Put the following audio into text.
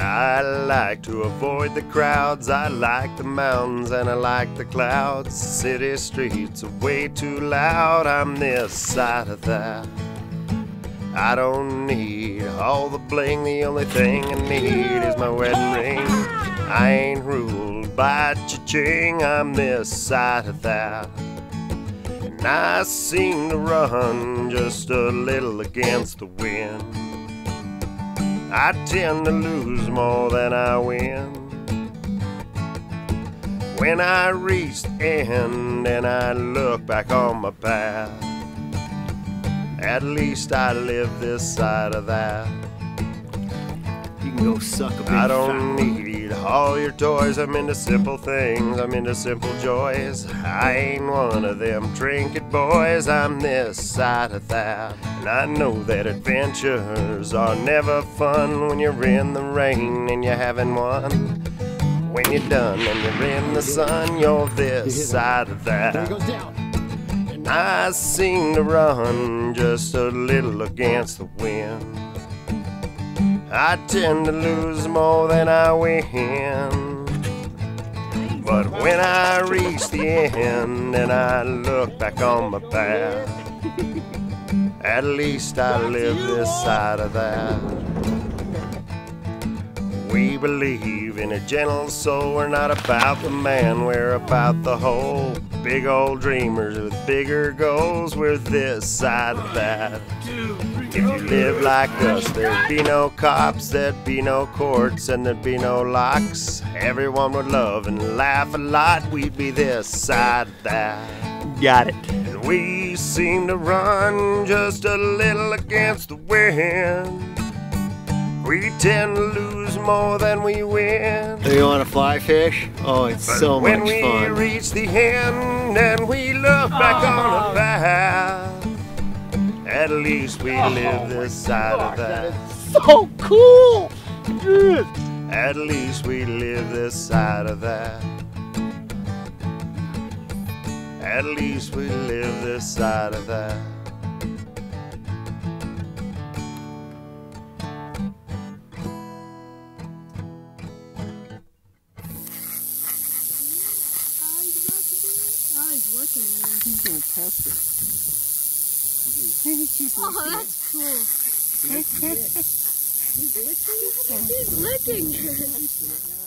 I like to avoid the crowds, I like the mountains and I like the clouds. City streets are way too loud, I'm this side of that. I don't need all the bling, the only thing I need is my wedding ring. I ain't ruled by cha-ching, I'm this side of that. And I seem to run just a little against the wind. I tend to lose more than I win. When I reach the end and I look back on my path, at least I live this side of that. You can go suck a big I don't need all your toys. I'm into simple things, I'm into simple joys. I ain't one of them trinket boys, I'm this side of that. And I know that adventures are never fun when you're in the rain and you haven't won. When you're done and you're in the sun, you're this side of that. There he goes down. And I seem to run just a little against the wind. I tend to lose more than I win. But when I reach the end and I look back on my path, at least I live this side of that. We believe in a gentle soul. We're not about the man, we're about the whole. Big old dreamers with bigger goals, we're this side of that. If you live like us, there'd be no cops, there'd be no courts, and there'd be no locks. Everyone would love and laugh a lot, we'd be this side of that. Got it. And we seem to run just a little against the wind. We tend to lose more than we win. Do you want to fly fish? Oh, it's but so much fun. When we reach the end and we look back on the path, at least we live this side of that. That is so cool! Dude. At least we live this side of that. At least we live this side of that. He's gonna test it. She's licking. That's cool. He's licking. He's licking her.